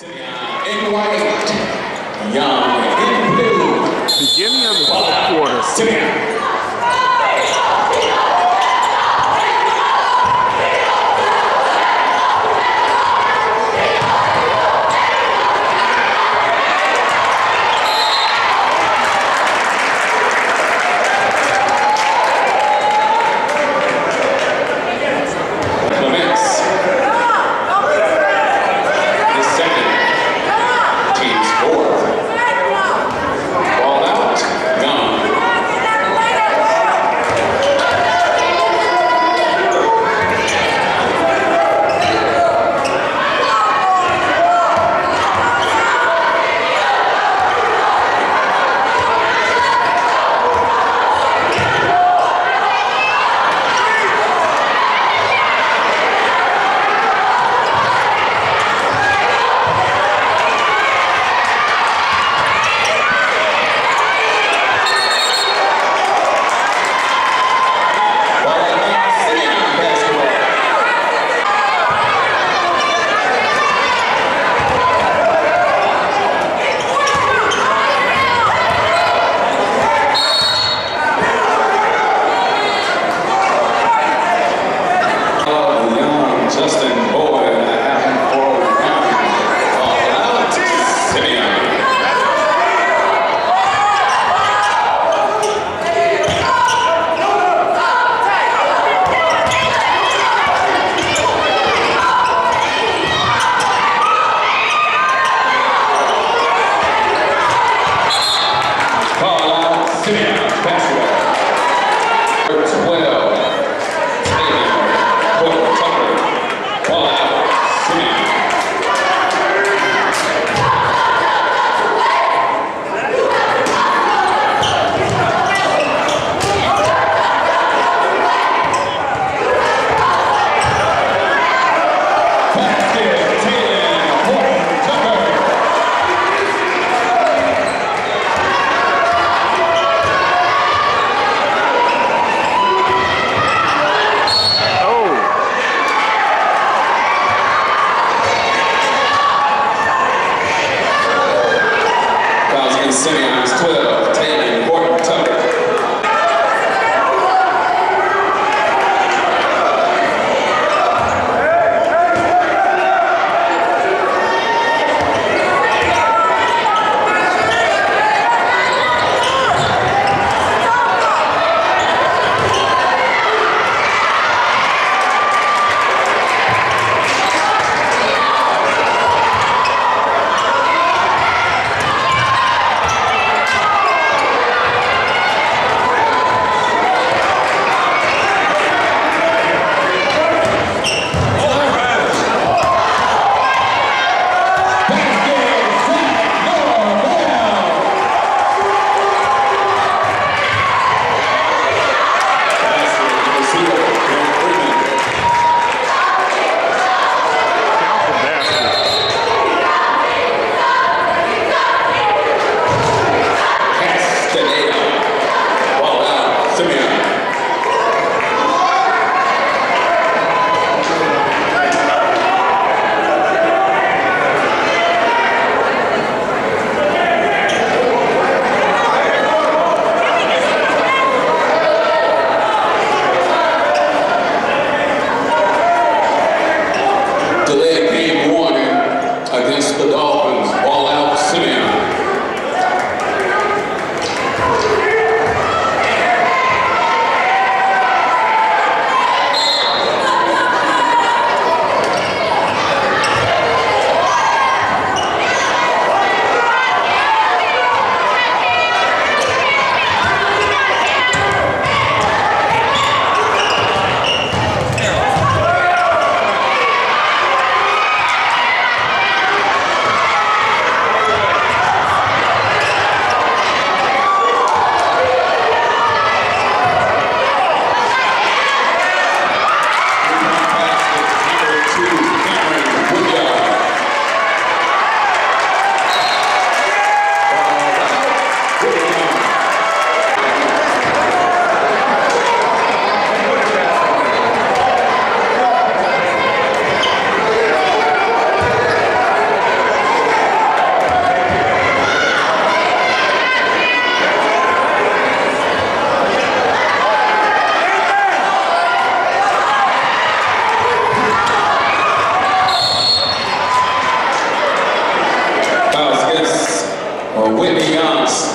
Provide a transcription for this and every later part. In white, young, in blue. Beginning of the fourth quarter.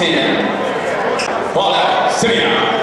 10. Ball out, Simeon.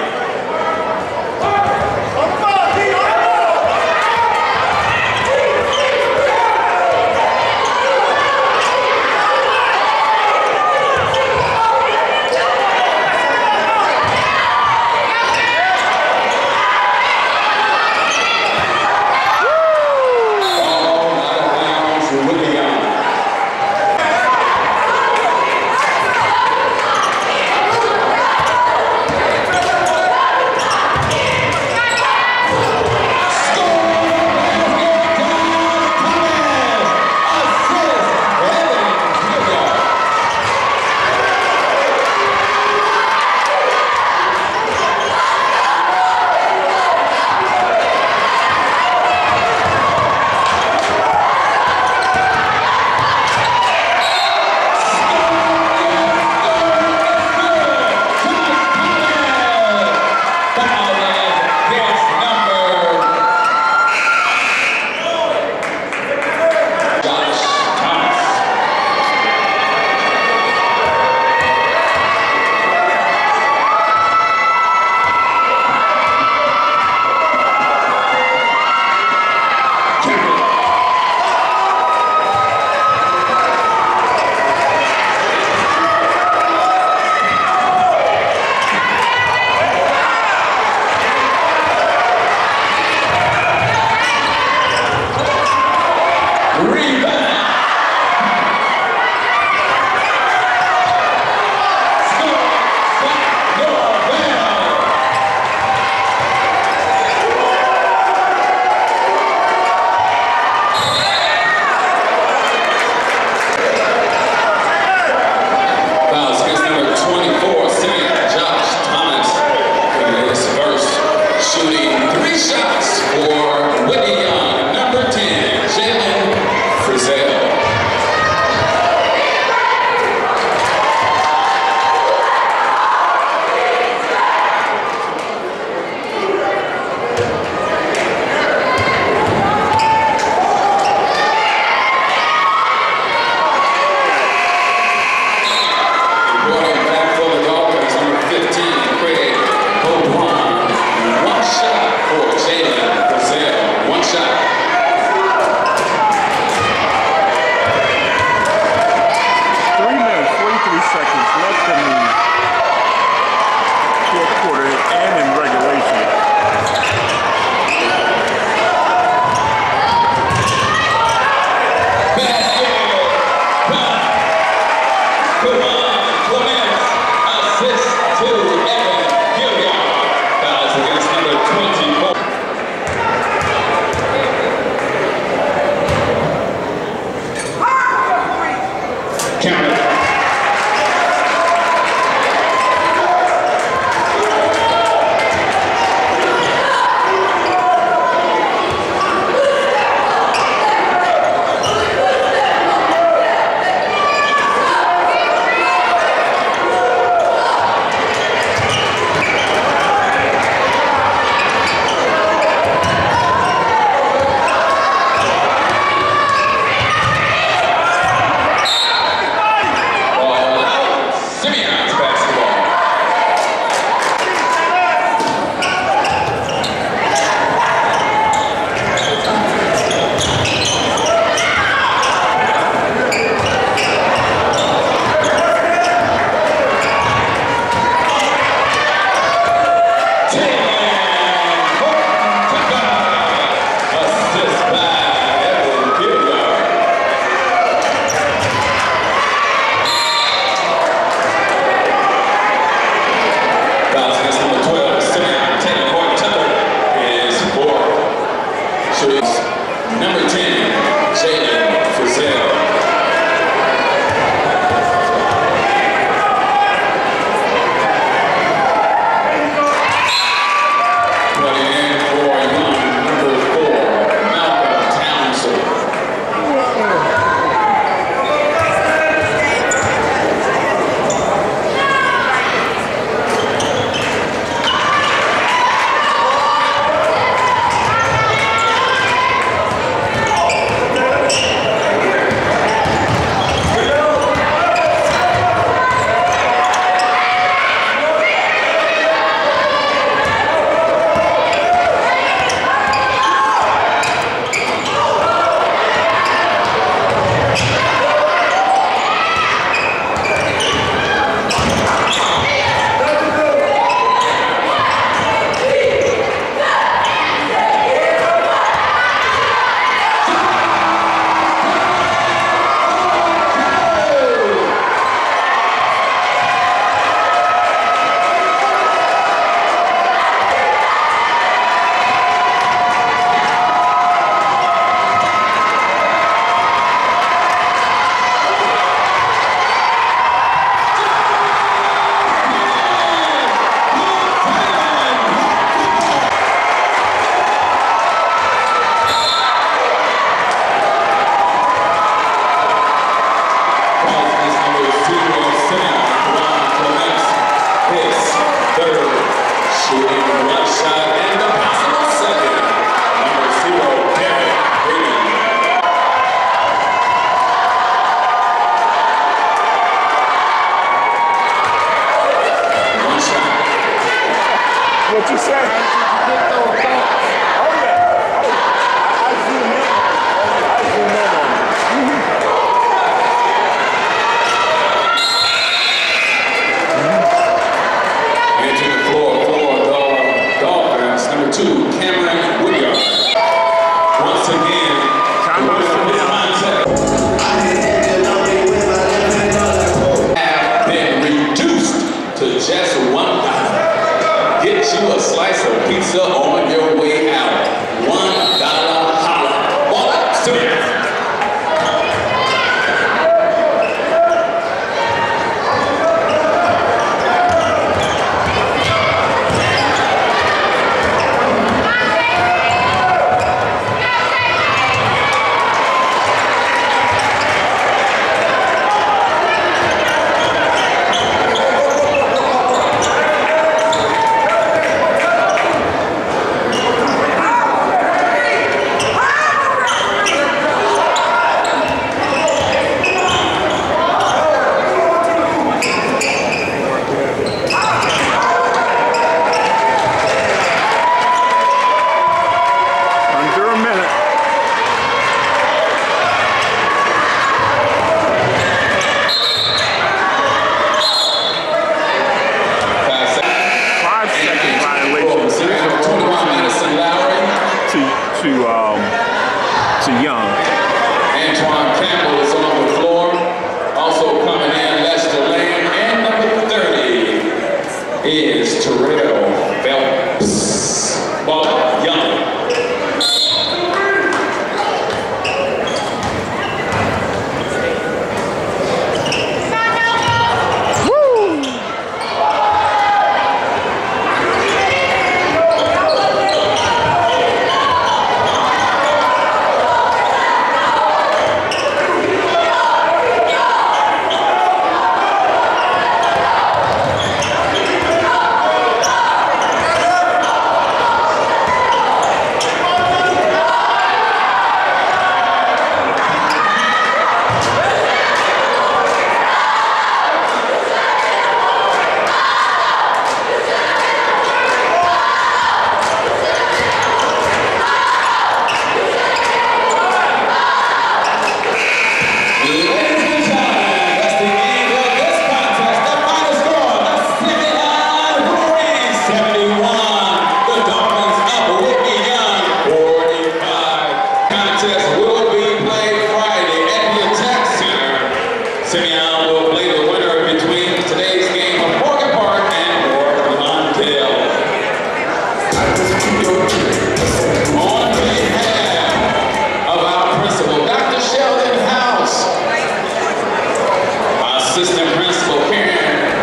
assistant principal Karen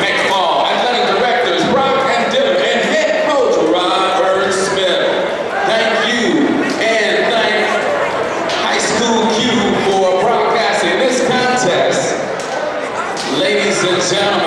McFall, athletic directors Brock and Dillard, and head coach Robert Smith. Thank you, and thank High School Q for broadcasting this contest. Ladies and gentlemen,